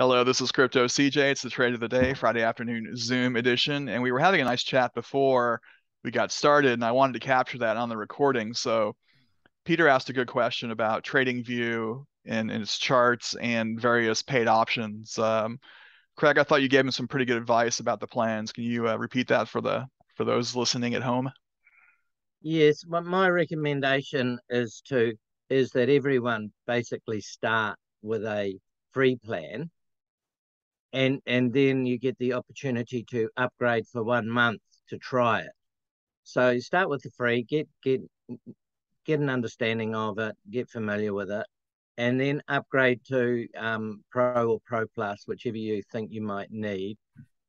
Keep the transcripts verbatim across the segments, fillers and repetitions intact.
Hello, this is Crypto C J. It's the trade of the day, Friday afternoon Zoom edition. And we were having a nice chat before we got started, and I wanted to capture that on the recording. So Peter asked a good question about TradingView and, and its charts and various paid options. Um, Craig, I thought you gave him some pretty good advice about the plans. Can you uh, repeat that for the for those listening at home? Yes, my, my recommendation is to is that everyone basically start with a free plan. And and then you get the opportunity to upgrade for one month to try it. So you start with the free, get get get an understanding of it, get familiar with it, and then upgrade to um, Pro or Pro Plus, whichever you think you might need.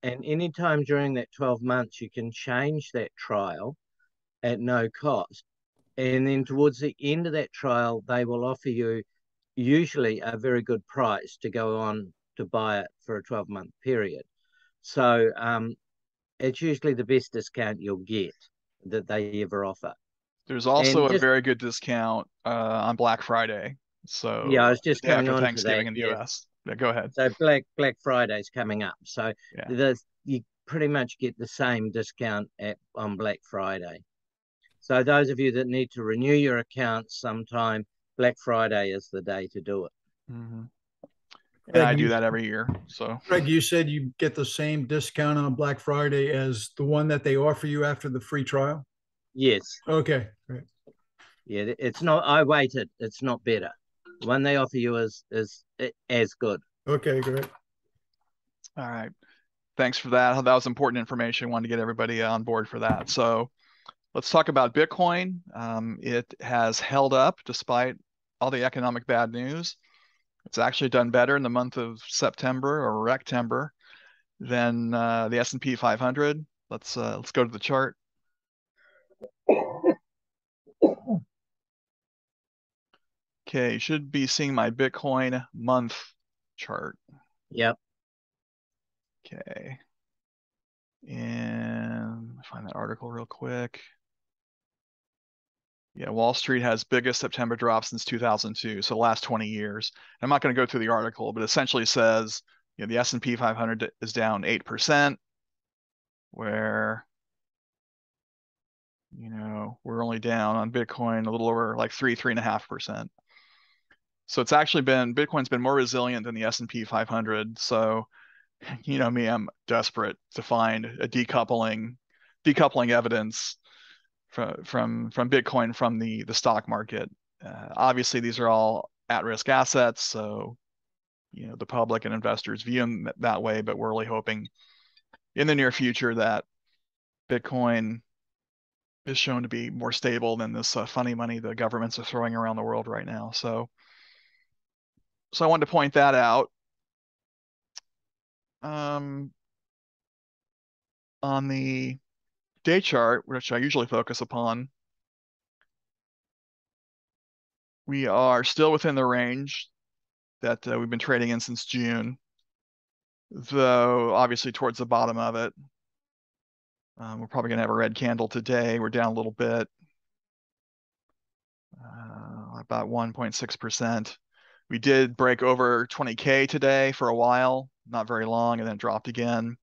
And anytime during that twelve months, you can change that trial at no cost. And then towards the end of that trial, they will offer you usually a very good price to go on to buy it for a twelve month period. So um, it's usually the best discount you'll get that they ever offer. There's also and a just, very good discount uh, on Black Friday. So yeah, I was just coming on Thanksgiving to that, in the yeah. U S. Yeah, go ahead. So Black Black Friday's coming up. So yeah. the, you pretty much get the same discount at on Black Friday. So those of you that need to renew your accounts sometime, Black Friday is the day to do it. Mm-hmm. And I do that every year. So, Greg, you said you get the same discount on Black Friday as the one that they offer you after the free trial? Yes. Okay. Great. Yeah, it's not. I waited. It's not better. The one they offer you is is as good. Okay, great. All right. Thanks for that. That was important information. I wanted to get everybody on board for that. So, let's talk about Bitcoin. Um, it has held up despite all the economic bad news. It's actually done better in the month of September or Rectember than uh, the S and P five hundred. Let's uh, let's go to the chart. Okay, should be seeing my Bitcoin month chart. Yep. Okay, and find that article real quick. Yeah, Wall Street has biggest September drop since two thousand two, so the last twenty years. I'm not going to go through the article, but essentially says, you know, the S and P five hundred is down eight percent, where, you know, we're only down on Bitcoin a little over like three, three point five percent. So it's actually been, Bitcoin's been more resilient than the S and P five hundred. So, you know me, I'm desperate to find a decoupling, decoupling evidence From, from from Bitcoin from the the stock market. Uh, obviously, these are all at-risk assets, so you know the public and investors view them that way. But we're really hoping in the near future that Bitcoin is shown to be more stable than this uh, funny money the governments are throwing around the world right now. So, so I wanted to point that out. Um, on the day chart, which I usually focus upon, we are still within the range that uh, we've been trading in since June, though obviously towards the bottom of it. Um, we're probably going to have a red candle today. We're down a little bit, uh, about one point six percent. We did break over twenty K today for a while, not very long, and then dropped again.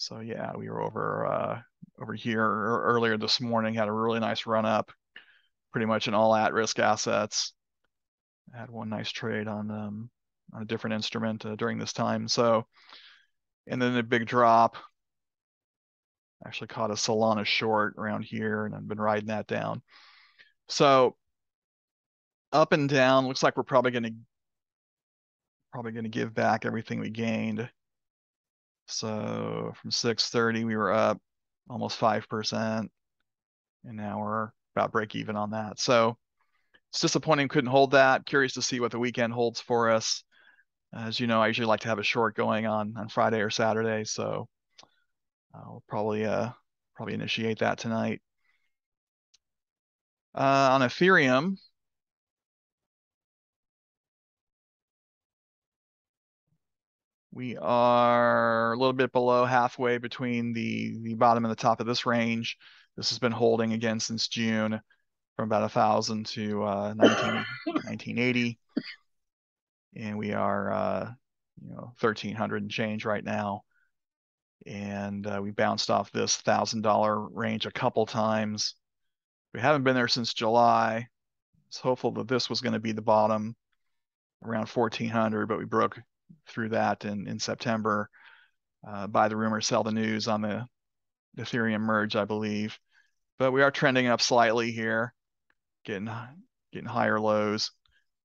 So yeah, we were over uh, over here earlier this morning, had a really nice run up, pretty much in all at-risk assets. I had one nice trade on, um, on a different instrument uh, during this time. So, and then a big drop. Actually caught a Solana short around here, and I've been riding that down. So up and down, looks like we're probably gonna probably gonna give back everything we gained. So from six thirty, we were up almost five percent, and now we're about break even on that. So it's disappointing couldn't hold that. Curious to see what the weekend holds for us. As you know, I usually like to have a short going on on Friday or Saturday, so I'll probably uh, probably initiate that tonight. Uh, on Ethereum, we are a little bit below halfway between the, the bottom and the top of this range. This has been holding again since June. from about a thousand to uh, nineteen eighty, and we are uh, you know thirteen hundred and change right now. And uh, we bounced off this thousand dollar range a couple times. We haven't been there since July. It's hopeful that this was going to be the bottom around fourteen hundred, but we broke through that in in September. Uh, buy the rumor, sell the news on the Ethereum merge, I believe. But we are trending up slightly here. Getting, getting higher lows,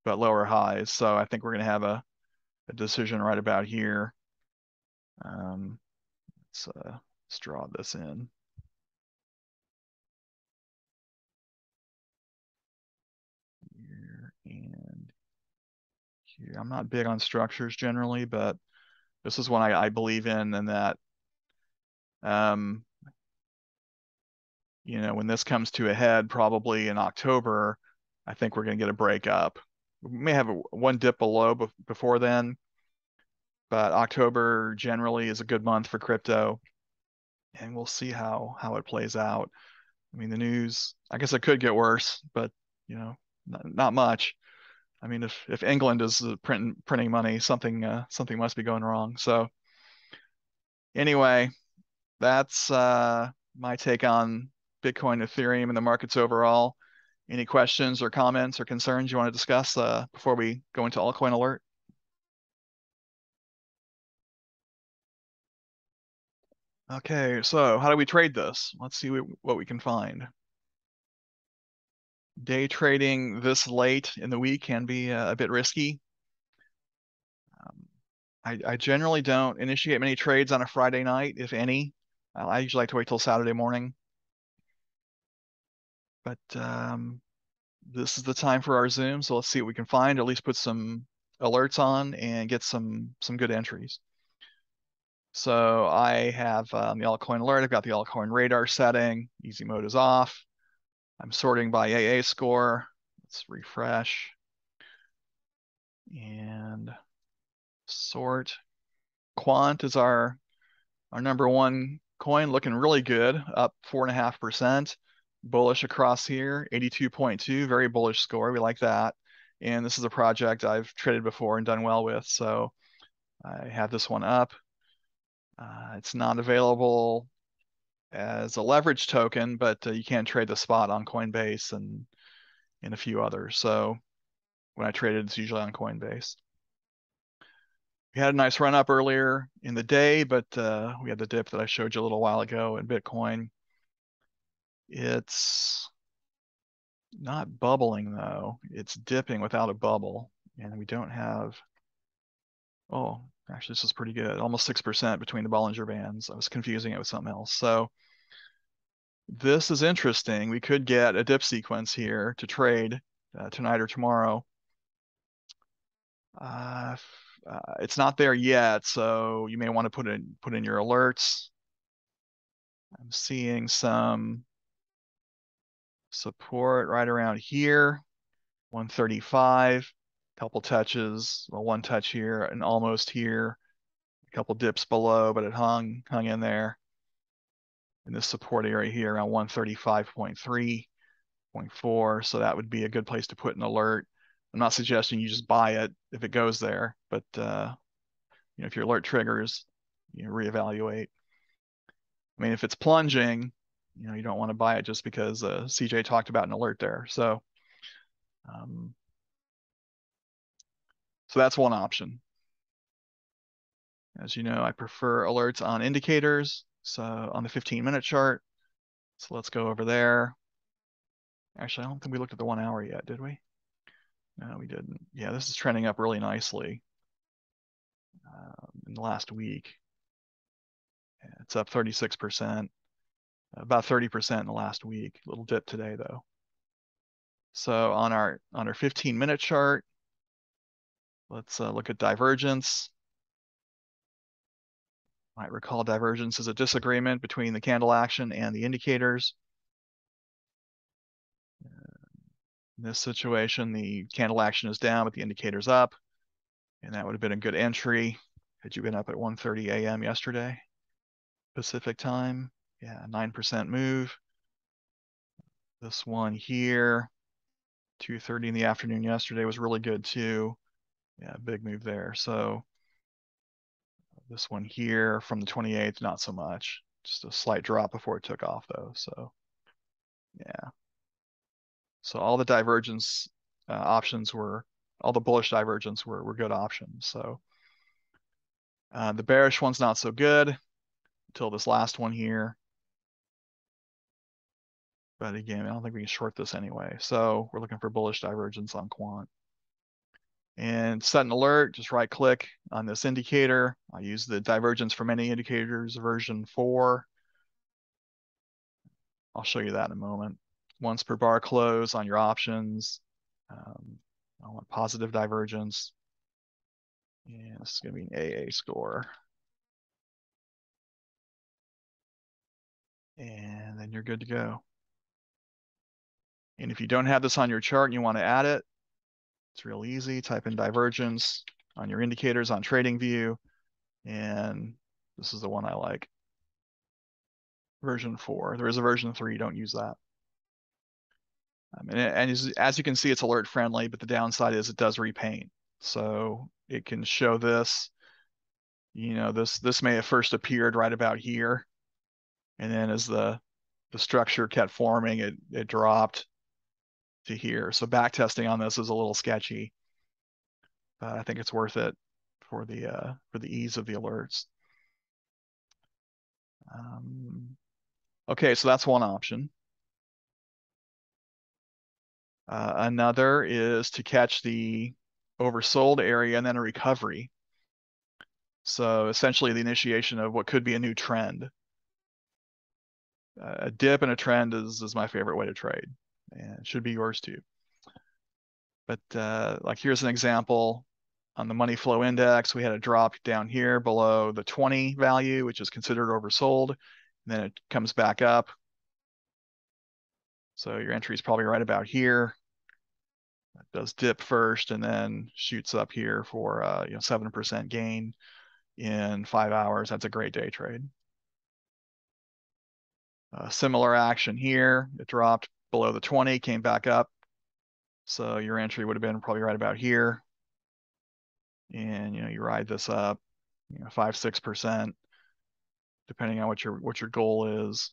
but lower highs. So I think we're going to have a, a decision right about here. Um, let's, uh, let's draw this in. Here and here. I'm not big on structures generally, but this is one I, I believe in, and that, um, you know, when this comes to a head, probably in October, I think we're going to get a break up. We may have a, one dip below be before then, but October generally is a good month for crypto, and we'll see how how it plays out. I mean, the news, I guess it could get worse, but you know, not, not much. I mean, if if England is printing printing money, something uh, something must be going wrong. So anyway, that's uh, my take on Bitcoin, Ethereum, and the markets overall. Any questions or comments or concerns you want to discuss uh, before we go into Altcoin Alert? Okay, so how do we trade this? Let's see what we can find. Day trading this late in the week can be uh, a bit risky. Um, I, I generally don't initiate many trades on a Friday night, if any. Uh, I usually like to wait till Saturday morning. But um, this is the time for our Zoom, so let's see what we can find, at least put some alerts on and get some some good entries. So I have um, the Altcoin Alert. I've got the Altcoin Radar setting. Easy mode is off. I'm sorting by A A score. Let's refresh and sort. Quant is our our number one coin, looking really good, up four and a half percent. Bullish across here, eighty-two point two, very bullish score. We like that. And this is a project I've traded before and done well with. So I have this one up. Uh, it's not available as a leverage token, but uh, you can trade the spot on Coinbase and, and a few others. So when I traded, it's usually on Coinbase. We had a nice run up earlier in the day, but uh, we had the dip that I showed you a little while ago in Bitcoin. It's not bubbling though. It's dipping without a bubble, and we don't have. Oh, actually, this is pretty good. Almost six percent between the Bollinger Bands. I was confusing it with something else. So this is interesting. We could get a dip sequence here to trade uh, tonight or tomorrow. Uh, uh, it's not there yet, so you may want to put in put in your alerts. I'm seeing some support right around here, one thirty-five, couple touches, well, one touch here and almost here, a couple dips below, but it hung hung in there in this support area here around one thirty-five point three, point four. So that would be a good place to put an alert. I'm not suggesting you just buy it if it goes there, but uh, you know, if your alert triggers, you know, reevaluate. I mean, if it's plunging, you know, you don't want to buy it just because uh, C J talked about an alert there. So, um, so that's one option. As you know, I prefer alerts on indicators. So on the fifteen minute chart. So let's go over there. Actually, I don't think we looked at the one hour yet, did we? No, we didn't. Yeah, this is trending up really nicely uh, in the last week. Yeah, it's up thirty-six percent. About thirty percent in the last week, a little dip today though. So on our on our fifteen minute chart, let's uh, look at divergence. Might recall divergence is a disagreement between the candle action and the indicators. In this situation, the candle action is down, but the indicator's up. And that would have been a good entry had you been up at one thirty A M yesterday, Pacific time. Yeah, nine percent move. This one here, two thirty in the afternoon yesterday was really good too. Yeah, big move there. So this one here from the twenty-eighth, not so much. Just a slight drop before it took off though. So yeah. So all the divergence uh, options were, all the bullish divergence were, were good options. So uh, the bearish one's not so good until this last one here. But again, I don't think we can short this anyway. So we're looking for bullish divergence on Quant. And set an alert, just right click on this indicator. I use the Divergence for Many Indicators version four. I'll show you that in a moment. Once per bar close on your options. Um, I want positive divergence. And this is going to be an A A score. And then you're good to go. And if you don't have this on your chart and you want to add it, it's real easy. Type in divergence on your indicators on TradingView. And this is the one I like. Version four. There is a version three. Don't use that. Um, and and as, as you can see, it's alert friendly, but the downside is it does repaint. So it can show this. You know, this this may have first appeared right about here. And then as the, the structure kept forming, it, it dropped to here. So back testing on this is a little sketchy, but I think it's worth it for the uh, for the ease of the alerts. Um, okay, so that's one option. Uh, another is to catch the oversold area and then a recovery. So essentially the initiation of what could be a new trend. Uh, a dip and a trend is, is my favorite way to trade. And it should be yours too. But uh, like here's an example on the money flow index. We had a drop down here below the twenty value, which is considered oversold. And then it comes back up. So your entry is probably right about here. It does dip first and then shoots up here for uh, you know, seven percent gain in five hours. That's a great day trade. Uh, similar action here. It dropped below the twenty, came back up. So your entry would have been probably right about here. And you know, you ride this up, you know, five, six percent, depending on what your what your goal is.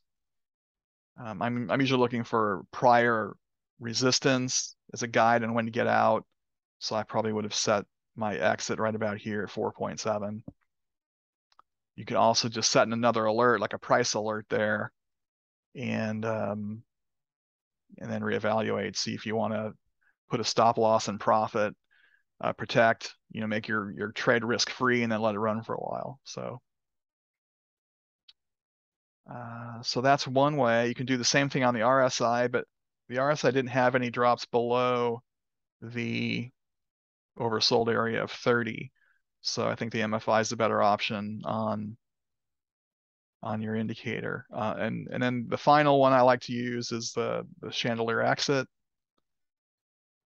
Um, I'm I'm usually looking for prior resistance as a guide on when to get out. So I probably would have set my exit right about here at four point seven. You can also just set in another alert, like a price alert there. And um and then reevaluate, see if you want to put a stop loss and profit, uh, protect, you know, make your, your trade risk free and then let it run for a while. So uh, so that's one way. You can do the same thing on the R S I, but the R S I didn't have any drops below the oversold area of thirty. So I think the M F I is the better option on on your indicator. Uh, and, and then the final one I like to use is the, the Chandelier Exit.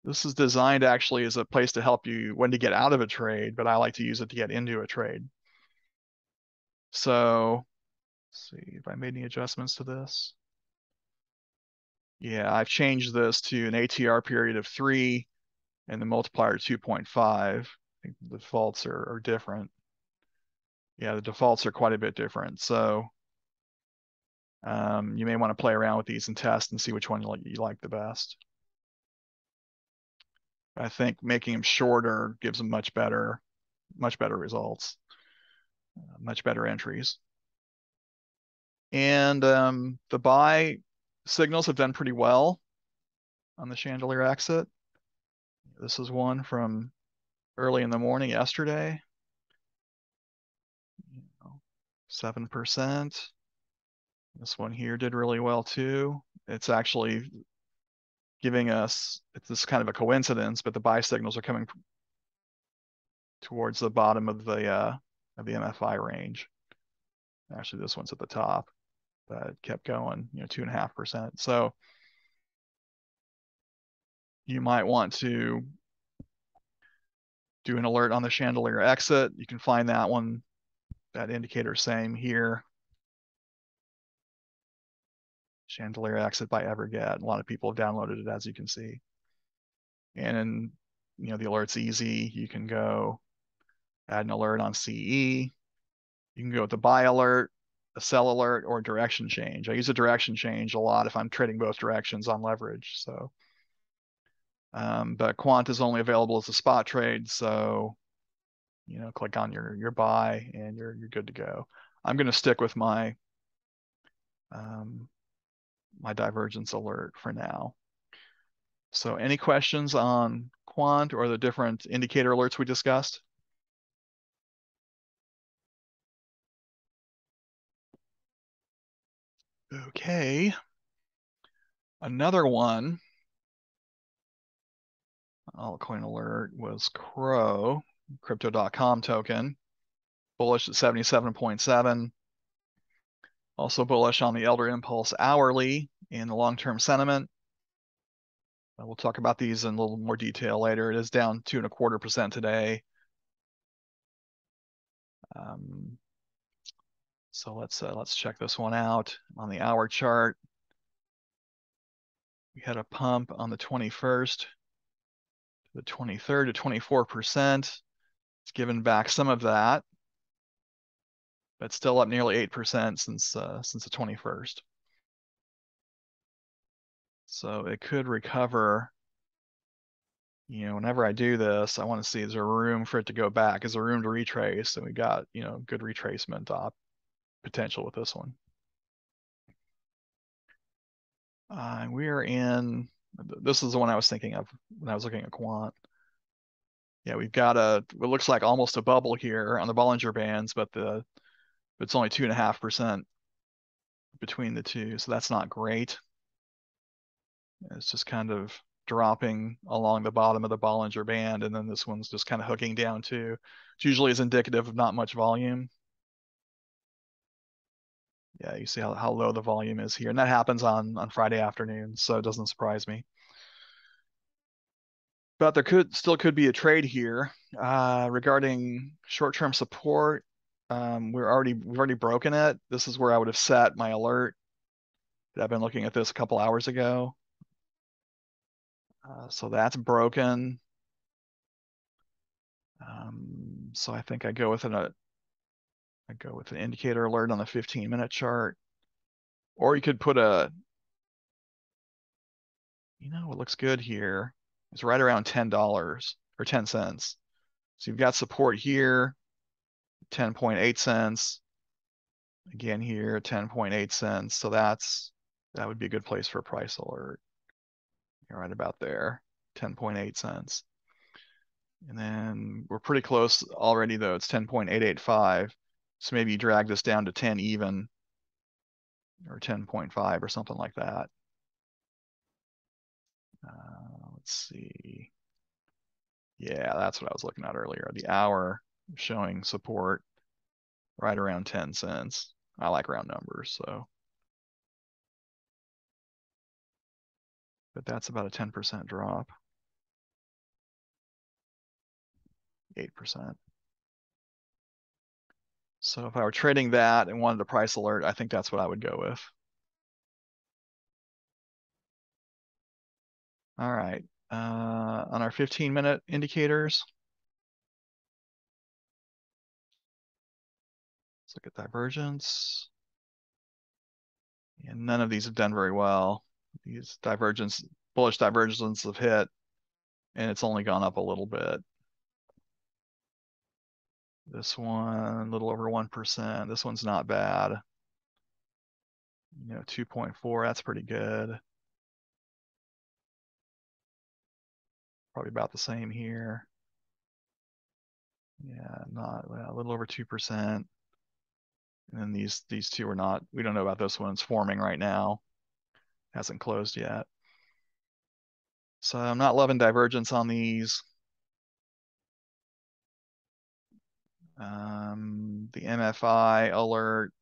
This is designed actually as a place to help you when to get out of a trade, but I like to use it to get into a trade. So let's see if I made any adjustments to this. Yeah, I've changed this to an A T R period of three and the multiplier two point five. I think the defaults are, are different. Yeah, the defaults are quite a bit different. So um, you may want to play around with these and test and see which one you like, you like the best. I think making them shorter gives them much better, much better results, uh, much better entries. And um, the buy signals have done pretty well on the Chandelier Exit. This is one from early in the morning yesterday. seven percent. This one here did really well too. It's actually giving us, it's this kind of a coincidence, but the buy signals are coming towards the bottom of the uh, of the M F I range. Actually, this one's at the top, but it kept going, you know, two and a half percent. So you might want to do an alert on the Chandelier Exit. You can find that one. That indicator, same here. Chandelier Exit by Everget. A lot of people have downloaded it, as you can see. And then, you know, the alert's easy. You can go add an alert on C E. You can go with the buy alert, a sell alert, or direction change. I use a direction change a lot if I'm trading both directions on leverage. So, um, but Quant is only available as a spot trade. So, you know, click on your your buy and you're you're good to go. I'm going to stick with my um, my divergence alert for now. So, any questions on Quant or the different indicator alerts we discussed? Okay, another one, Altcoin Alert, was C R O, Crypto dot com token, bullish at seventy-seven point seven. Also bullish on the Elder Impulse hourly and the long-term sentiment. We'll talk about these in a little more detail later. It is down two and a quarter percent today. Um, So let's uh, let's check this one out on the hour chart. We had a pump on the twenty-first, to the twenty-third to twenty-four percent. It's given back some of that, but still up nearly eight percent since uh, since the twenty-first. So it could recover. You know, whenever I do this, I want to see, is there room for it to go back? Is there room to retrace? And we got, you know, good retracement op potential with this one. Uh, we're in, this is the one I was thinking of when I was looking at Quant. Yeah, we've got a, what looks like almost a bubble here on the Bollinger Bands, but the it's only two and a half percent between the two, so that's not great. It's just kind of dropping along the bottom of the Bollinger Band, and then this one's just kind of hooking down too. Which usually is indicative of not much volume. Yeah, you see how, how low the volume is here. And that happens on, on Friday afternoon, so it doesn't surprise me. But there could still could be a trade here. Uh, regarding short-term support, um, we're already, we've already broken it. This is where I would have set my alert. I've been looking at this a couple hours ago. Uh, so that's broken. Um, so I think I go with an... A, I go with an indicator alert on the fifteen minute chart, or you could put a, you know, what looks good here is right around ten dollars or ten cents. So you've got support here, ten point eight cents. Again here, ten point eight cents. So that's, that would be a good place for a price alert. You're right about there, ten point eight cents. And then we're pretty close already though. It's ten point eight eight five. So maybe you drag this down to ten even, or ten point five or something like that. Uh, let's see. Yeah, that's what I was looking at earlier. The hour showing support right around ten cents. I like round numbers, so. But that's about a ten percent drop. eight percent. So if I were trading that and wanted a price alert, I think that's what I would go with. All right, uh, on our fifteen minute indicators, let's look at divergence. And none of these have done very well. These divergence, bullish divergences have hit, and it's only gone up a little bit. This one, a little over one percent. This one's not bad. You know, two point four, that's pretty good. Probably about the same here. Yeah, not, well, a little over two percent. And then these, these two are not, we don't know about this one. It's forming right now. Hasn't closed yet. So I'm not loving divergence on these. Um, the M F I alert,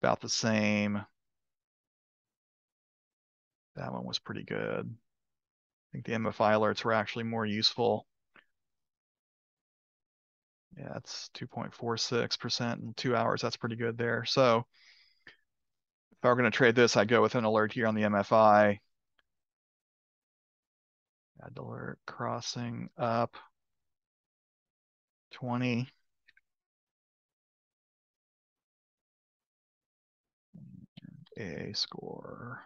about the same. That one was pretty good. I think the M F I alerts were actually more useful. Yeah, it's two point four six percent in two hours. That's pretty good there. So If I were going to trade this, I'd go with an alert here on the M F I. Add alert crossing up twenty. A A score.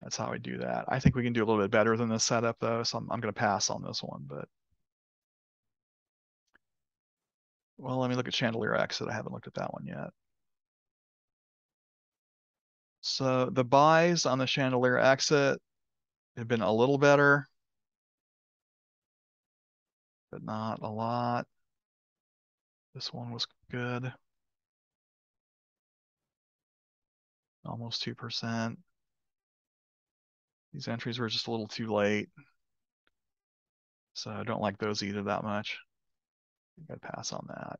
That's how we do that. I think we can do a little bit better than this setup, though, so I'm, I'm going to pass on this one. But well, let me look at Chandelier Exit. I haven't looked at that one yet. So the buys on the Chandelier Exit have been a little better, but not a lot. This one was good. Almost two percent. These entries were just a little too late. So I don't like those either that much. I've got to pass on that.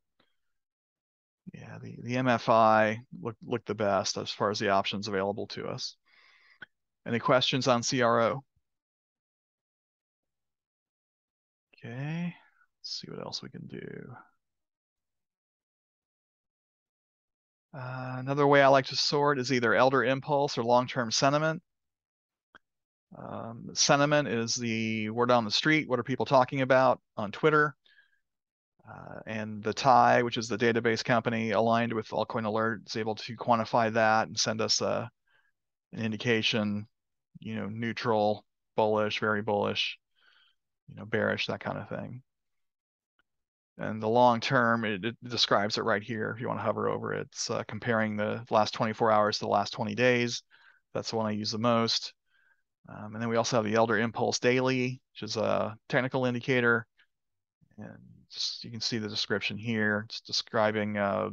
Yeah, the, the M F I looked, looked the best as far as the options available to us. Any questions on C R O? Okay, let's see what else we can do. Uh, another way I like to sort is either Elder Impulse or long-term sentiment. Um, sentiment is the word on the street. What are people talking about on Twitter? Uh, and the T I, which is the database company aligned with Altcoin Alert, is able to quantify that and send us a, an indication, you know, neutral, bullish, very bullish, you know, bearish, that kind of thing. And the long term, it, it describes it right here. If you want to hover over it, it's uh, comparing the last twenty-four hours to the last twenty days. That's the one I use the most. Um, and then we also have the Elder Impulse Daily, which is a technical indicator. And just, you can see the description here. It's describing uh,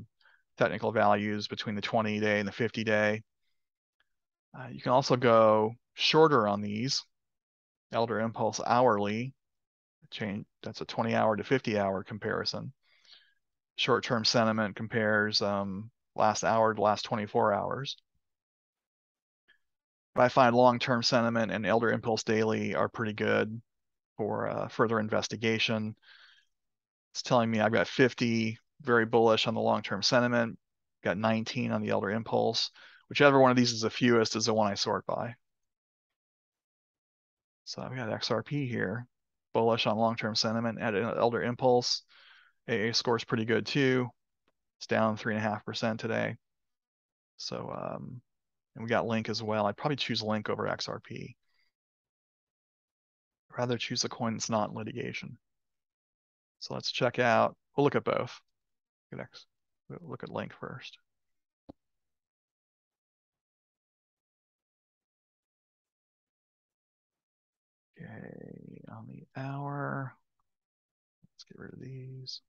technical values between the twenty day and the fifty day. Uh, you can also go shorter on these. Elder Impulse Hourly. Change, that's a twenty hour to fifty hour comparison. Short-term sentiment compares um, last hour to last twenty-four hours. But I find long-term sentiment and Elder Impulse Daily are pretty good for uh, further investigation. It's telling me I've got fifty, very bullish on the long-term sentiment, got nineteen on the Elder Impulse. Whichever one of these is the fewest is the one I sort by. So I've got X R P here. Bullish on long-term sentiment at Elder Impulse. A A score is pretty good too. It's down three and a half percent today. So, um, and we got LINK as well. I'd probably choose LINK over X R P. I'd rather choose a coin that's not in litigation. So let's check out. We'll look at both. We'll look at LINK first. Okay. On the hour, let's get rid of these.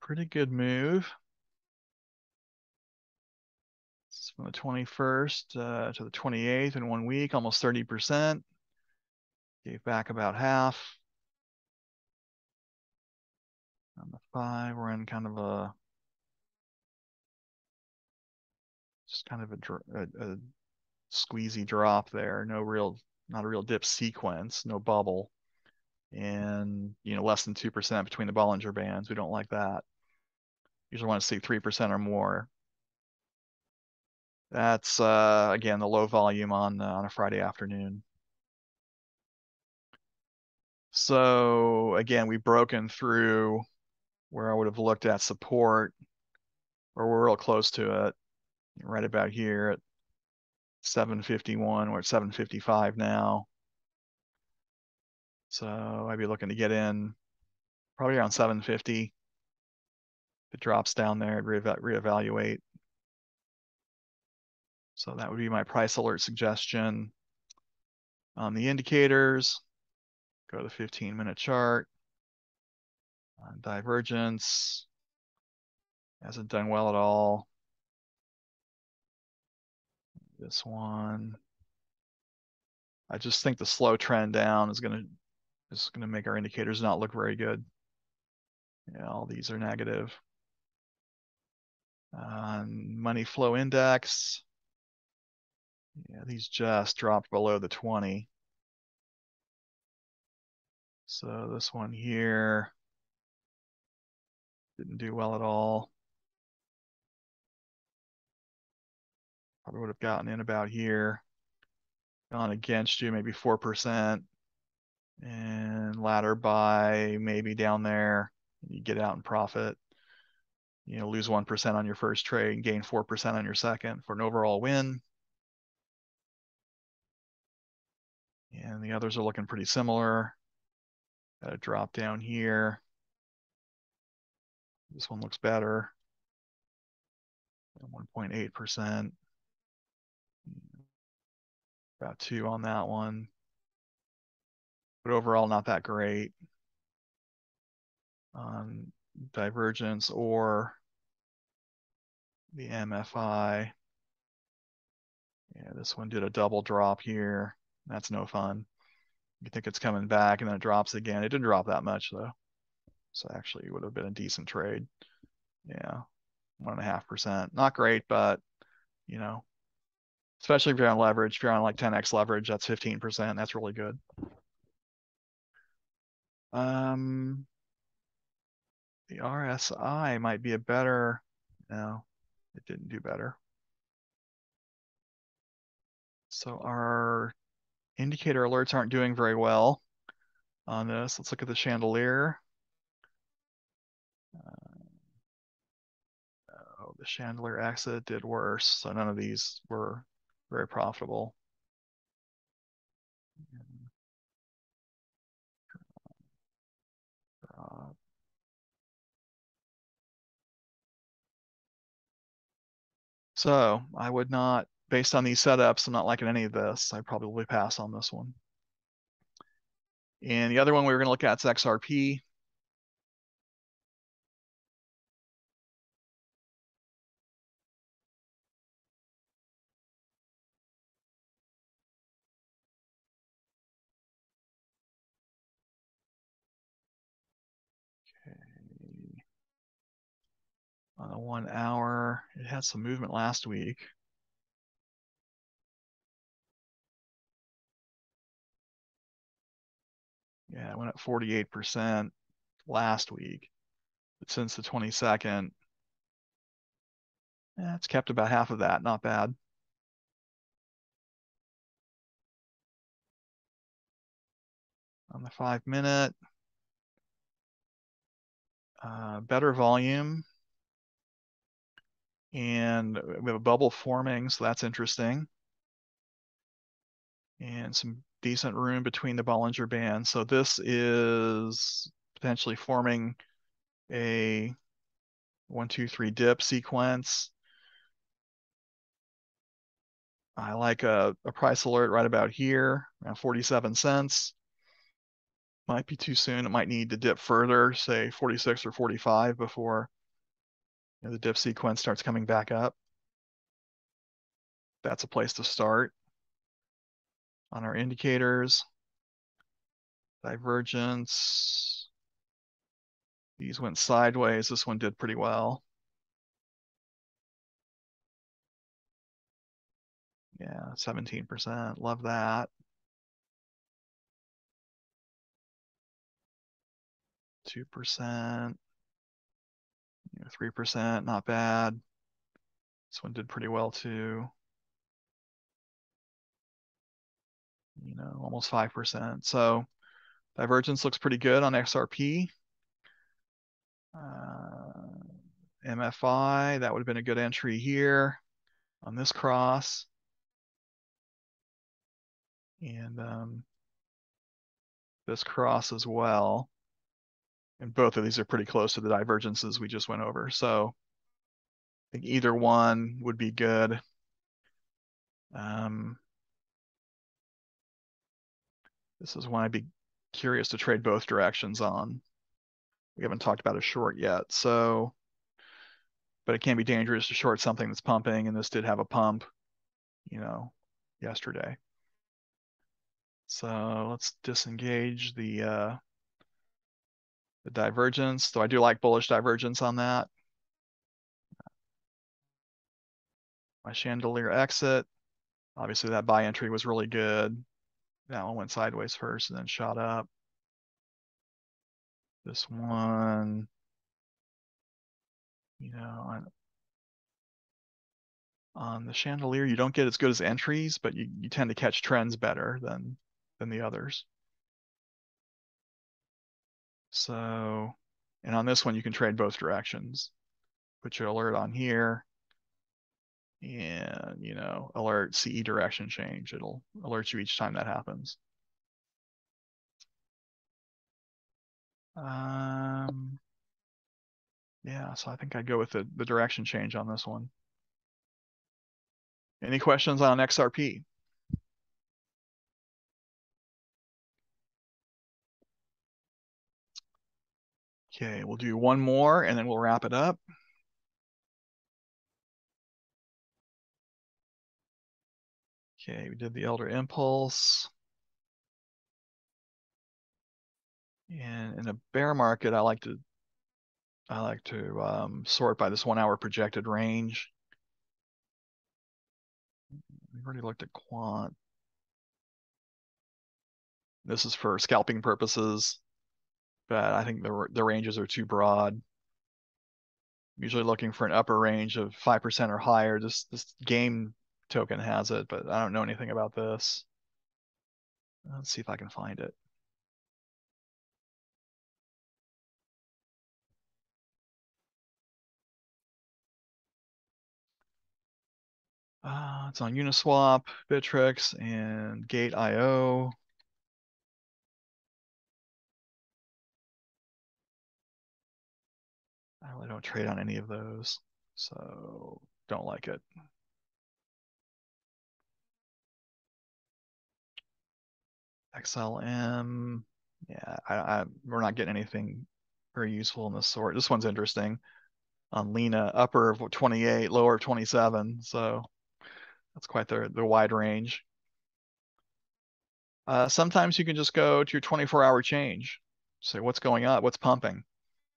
Pretty good move. It's from the twenty-first uh, to the twenty-eighth in one week, almost thirty percent. Gave back about half. On the five, we're in kind of a just kind of a, a, a squeezy drop there. No real. Not a real dip sequence, no bubble, and you know less than two percent between the Bollinger Bands. We don't like that. Usually want to see three percent or more. That's uh, again the low volume on uh, on a Friday afternoon. So again, we've broken through where I would have looked at support, or we're real close to it, right about here at seven fifty-one, we're at seven fifty-five now. So I'd be looking to get in probably around seven fifty. If it drops down there, I'd reevaluate. So that would be my price alert suggestion. On the indicators, go to the fifteen minute chart. On Divergence, hasn't done well at all. This one, I just think the slow trend down is gonna is gonna make our indicators not look very good. Yeah, all these are negative. Uh, money flow index. Yeah, these just dropped below the twenty. So this one here didn't do well at all. Probably would have gotten in about here, gone against you maybe four percent, and ladder buy maybe down there. You get out and profit. You know, lose one percent on your first trade and gain four percent on your second for an overall win. And the others are looking pretty similar. Got a drop down here. This one looks better. one point eight percent. About two on that one. But overall, not that great. On Divergence or the M F I. Yeah, this one did a double drop here. That's no fun. You think it's coming back and then it drops again. It didn't drop that much though. So actually it would have been a decent trade. Yeah. One and a half percent. Not great, but you know, especially if you're on leverage, if you're on like ten X leverage, that's fifteen percent. That's really good. Um, the R S I might be a better, no, it didn't do better. So our indicator alerts aren't doing very well on this. Let's look at the chandelier. Uh, oh, the chandelier exit did worse. So none of these were very profitable. And drop, drop. So I would not, based on these setups, I'm not liking any of this. I probably pass on this one. And the other one we were going to look at is X R P. Okay. On the one hour, it had some movement last week. Yeah, it went up forty-eight percent last week. But since the twenty-second, eh, it's kept about half of that. Not bad. On the five minute, uh, better volume. And we have a bubble forming, so that's interesting. And some decent room between the Bollinger Bands. So this is potentially forming a one, two, three dip sequence. I like a, a price alert right about here, around forty-seven cents. Might be too soon. It might need to dip further, say forty-six or forty-five before you know, the dip sequence starts coming back up. That's a place to start. On our indicators, divergence, these went sideways. This one did pretty well. Yeah, seventeen percent. Love that. two percent, you know, three percent, not bad. This one did pretty well too. You know, almost five percent. So divergence looks pretty good on X R P. Uh, M F I, that would have been a good entry here on this cross. And um, this cross as well. And both of these are pretty close to the divergences we just went over. So I think either one would be good. Um, This is one I'd be curious to trade both directions on. We haven't talked about a short yet, so, but it can be dangerous to short something that's pumping, and this did have a pump, you know, yesterday. So let's disengage the uh, the divergence. Though I do like bullish divergence on that. My chandelier exit. Obviously, that buy entry was really good. That one went sideways first and then shot up. This one, you know, on, on the Chandelier, you don't get as good as entries, but you, you tend to catch trends better than than the others. So, and on this one, you can trade both directions. Put your alert on here, and, you know, alert C E direction change. It'll alert you each time that happens. Um, yeah, so I think I'd go with the, the direction change on this one. Any questions on X R P? Okay, we'll do one more and then we'll wrap it up. Okay, we did the Elder Impulse. And in a bear market, I like to I like to um, sort by this one-hour projected range. We've already looked at Quant. This is for scalping purposes, but I think the the ranges are too broad. I'm usually looking for an upper range of five percent or higher. This this game token has it, but I don't know anything about this. Let's see if I can find it. Uh, it's on Uniswap, Bittrex, and Gate dot i o. I really don't trade on any of those, so don't like it. X L M, yeah, I, I, we're not getting anything very useful in this sort. This one's interesting. On Lena, upper of twenty-eight, lower of twenty-seven, so... That's quite the, the wide range. Uh, sometimes you can just go to your twenty-four hour change. Say, what's going up? What's pumping?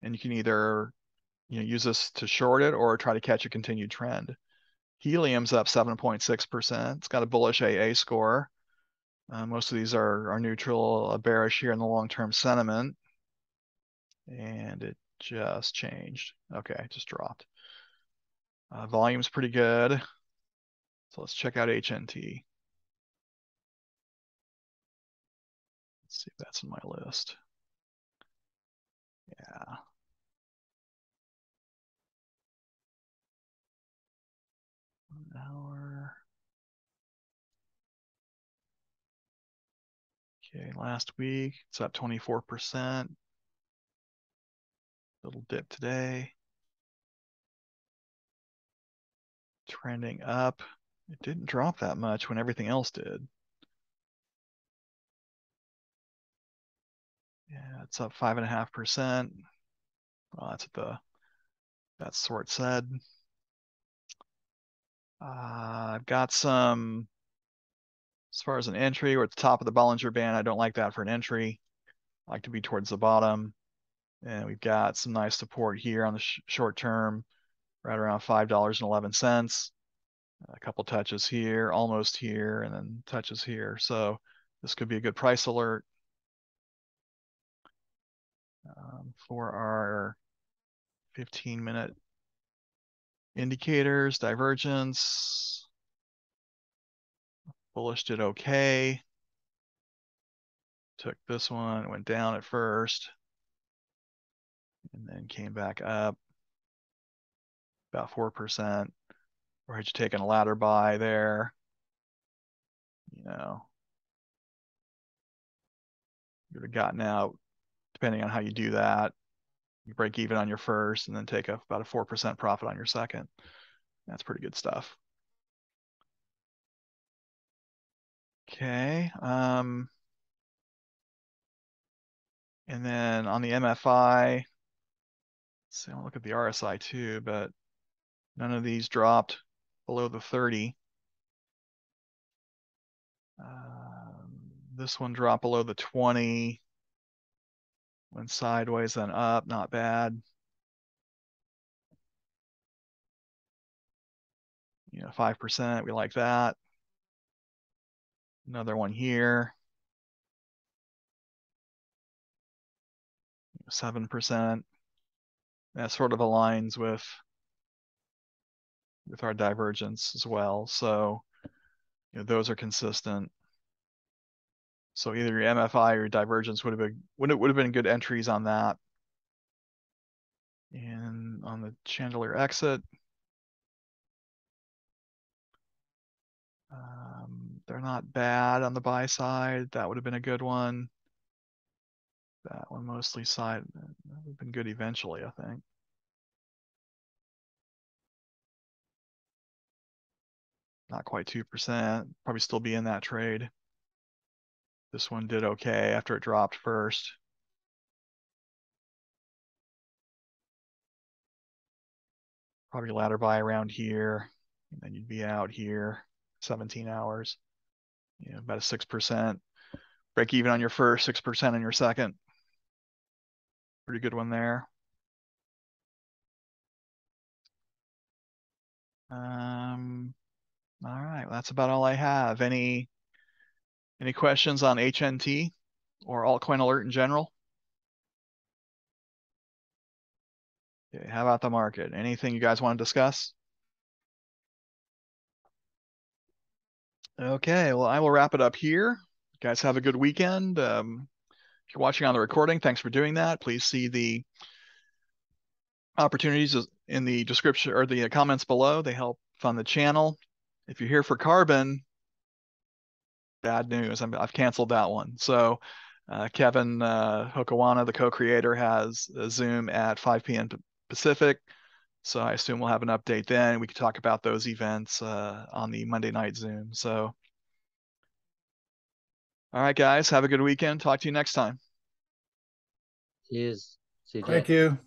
And you can either, you know, use this to short it or try to catch a continued trend. Helium's up seven point six percent. It's got a bullish A A score. Uh, most of these are, are neutral, bearish here in the long-term sentiment. And it just changed. Okay, just dropped. Uh, volume's pretty good. So let's check out H N T. Let's see if that's in my list. Yeah. One hour. Okay, last week it's up twenty-four percent. Little dip today. Trending up. It didn't drop that much when everything else did. Yeah, it's up five and a half percent. Well, that's what the that sort said. Uh, I've got some as far as an entry. We're at the top of the Bollinger Band. I don't like that for an entry. I like to be towards the bottom. And we've got some nice support here on the sh short term, right around five dollars and eleven cents. A couple touches here, almost here, and then touches here. So this could be a good price alert um, for our fifteen minute indicators. Divergence, bullish did okay. Took this one, it went down at first, and then came back up about four percent. Or had you taken a ladder buy there? You know, you would have gotten out, depending on how you do that. You break even on your first and then take a, about a four percent profit on your second. That's pretty good stuff. Okay. Um, and then on the M F I, let's see, I'll look at the R S I too, but none of these dropped below the thirty. Um, this one dropped below the twenty. Went sideways, then up, not bad. You know, five percent, we like that. Another one here. seven percent. That sort of aligns with with our divergence as well. So you know, those are consistent. So either your M F I or your divergence would have been would it would have been good entries on that. And on the Chandelier exit, um, they're not bad on the buy side. That would have been a good one. That one mostly side, that would have been good eventually, I think. Not quite two percent, probably still be in that trade. This one did okay after it dropped first. Probably ladder buy around here, and then you'd be out here seventeen hours. You know, about a six percent. Break even on your first, six percent on your second. Pretty good one there. Um, all right, well, that's about all I have. Any any questions on H N T or Altcoin Alert in general? Okay, how about the market? Anything you guys want to discuss? Okay, well, I will wrap it up here. You guys have a good weekend. Um, if you're watching on the recording, thanks for doing that. Please see the opportunities in the description or the comments below. They help fund the channel. If you're here for carbon, bad news. I'm, I've canceled that one. So uh, Kevin uh, Hokawana, the co-creator, has a Zoom at five P M Pacific. So I assume we'll have an update then. We can talk about those events uh, on the Monday night Zoom. So, all right, guys, have a good weekend. Talk to you next time. Cheers. Thank you.